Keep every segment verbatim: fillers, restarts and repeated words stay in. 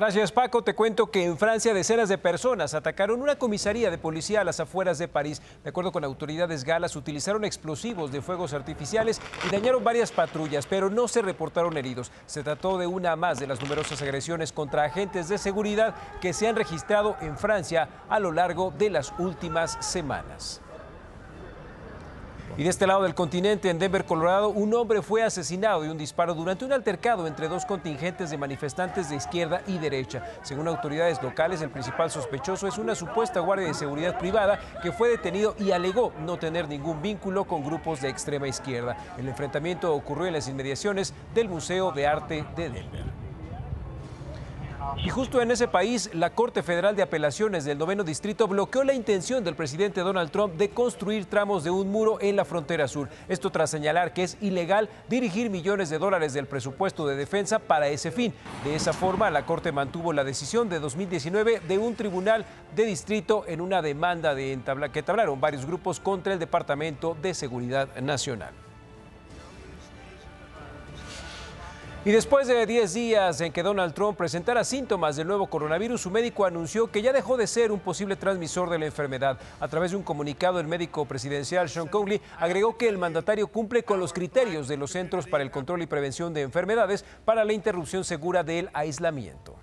Gracias, Paco. Te cuento que en Francia decenas de personas atacaron una comisaría de policía a las afueras de París. De acuerdo con autoridades galas, utilizaron explosivos de fuegos artificiales y dañaron varias patrullas, pero no se reportaron heridos. Se trató de una más de las numerosas agresiones contra agentes de seguridad que se han registrado en Francia a lo largo de las últimas semanas. Y de este lado del continente, en Denver, Colorado, un hombre fue asesinado de un disparo durante un altercado entre dos contingentes de manifestantes de izquierda y derecha. Según autoridades locales, el principal sospechoso es una supuesta guardia de seguridad privada que fue detenido y alegó no tener ningún vínculo con grupos de extrema izquierda. El enfrentamiento ocurrió en las inmediaciones del Museo de Arte de Denver. Y justo en ese país, la Corte Federal de Apelaciones del Noveno Distrito bloqueó la intención del presidente Donald Trump de construir tramos de un muro en la frontera sur. Esto tras señalar que es ilegal dirigir millones de dólares del presupuesto de defensa para ese fin. De esa forma, la Corte mantuvo la decisión de dos mil diecinueve de un tribunal de distrito en una demanda de entabla, que entablaron varios grupos contra el Departamento de Seguridad Nacional. Y después de diez días en que Donald Trump presentara síntomas del nuevo coronavirus, su médico anunció que ya dejó de ser un posible transmisor de la enfermedad. A través de un comunicado, el médico presidencial Sean Conley agregó que el mandatario cumple con los criterios de los Centros para el Control y Prevención de Enfermedades para la interrupción segura del aislamiento.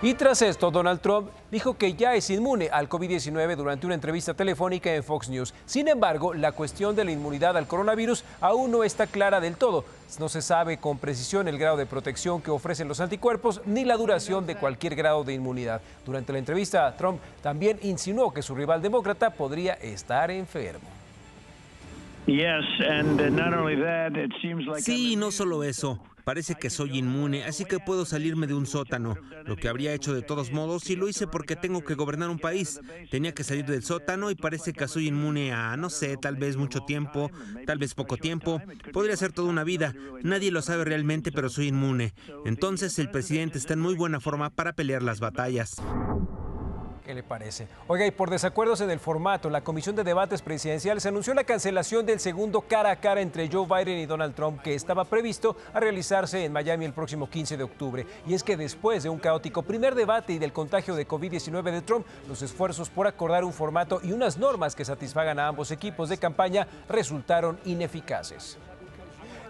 Y tras esto, Donald Trump dijo que ya es inmune al COVID diecinueve durante una entrevista telefónica en Fox News. Sin embargo, la cuestión de la inmunidad al coronavirus aún no está clara del todo. No se sabe con precisión el grado de protección que ofrecen los anticuerpos ni la duración de cualquier grado de inmunidad. Durante la entrevista, Trump también insinuó que su rival demócrata podría estar enfermo. Sí, no solo eso. Parece que soy inmune, así que puedo salirme de un sótano, lo que habría hecho de todos modos, y lo hice porque tengo que gobernar un país. Tenía que salir del sótano y parece que soy inmune a, no sé, tal vez mucho tiempo, tal vez poco tiempo. Podría ser toda una vida. Nadie lo sabe realmente, pero soy inmune. Entonces, el presidente está en muy buena forma para pelear las batallas. ¿Qué le parece? Oiga, y por desacuerdos en el formato, la Comisión de Debates Presidenciales anunció la cancelación del segundo cara a cara entre Joe Biden y Donald Trump, que estaba previsto a realizarse en Miami el próximo quince de octubre. Y es que después de un caótico primer debate y del contagio de COVID diecinueve de Trump, los esfuerzos por acordar un formato y unas normas que satisfagan a ambos equipos de campaña resultaron ineficaces.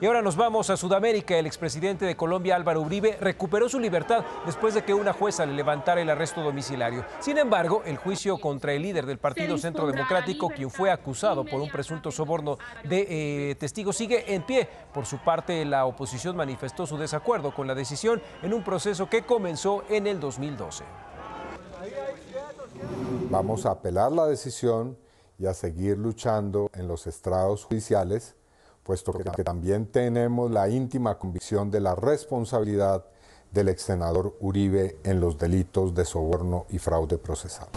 Y ahora nos vamos a Sudamérica. El expresidente de Colombia, Álvaro Uribe, recuperó su libertad después de que una jueza le levantara el arresto domiciliario. Sin embargo, el juicio contra el líder del Partido Centro Democrático, quien fue acusado por un presunto soborno de eh, testigos, sigue en pie. Por su parte, la oposición manifestó su desacuerdo con la decisión en un proceso que comenzó en el dos mil doce. Vamos a apelar la decisión y a seguir luchando en los estrados judiciales, puesto que también tenemos la íntima convicción de la responsabilidad del exsenador Uribe en los delitos de soborno y fraude procesal.